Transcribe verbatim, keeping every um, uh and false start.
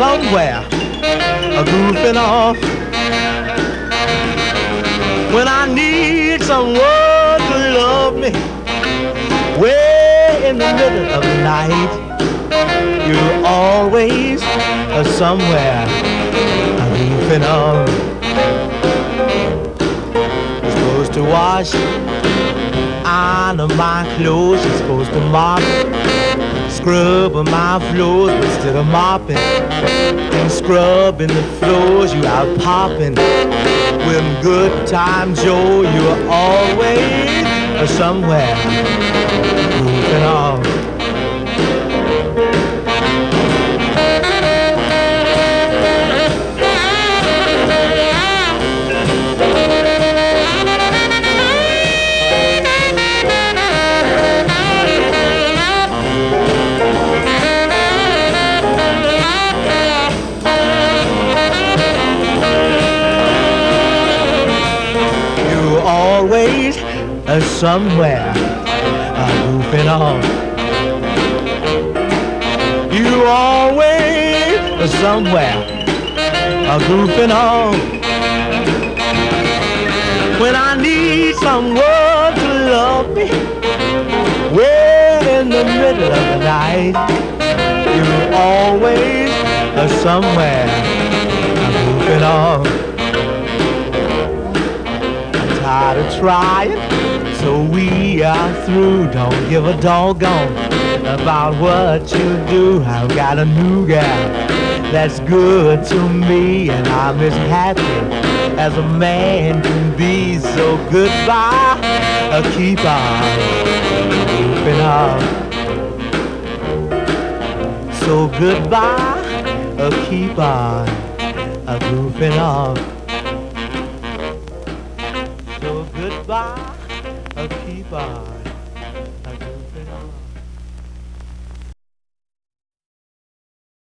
somewhere a goofing off. When I need someone to love me, way in the middle of the night, you're always a somewhere a goofing off. You're supposed to wash out of my clothes, you're supposed to mop, scrub on my floors, but instead of mopping and scrubbing the floors, you out popping with Good Time Joe. You're always or somewhere moving off. Always uh, somewhere uh, goofing off. You always uh, somewhere uh, goofing off. When I need someone to love me, well in the middle of the night, you always uh, somewhere uh, goofing off. Tired of trying, so we are through. Don't give a doggone about what you do. I've got a new gal that's good to me, and I'm as happy as a man can be. So goodbye, I'll keep on moving on. So goodbye, I'll keep on moving on. So goodbye, I'll keep on, I'll keep it on.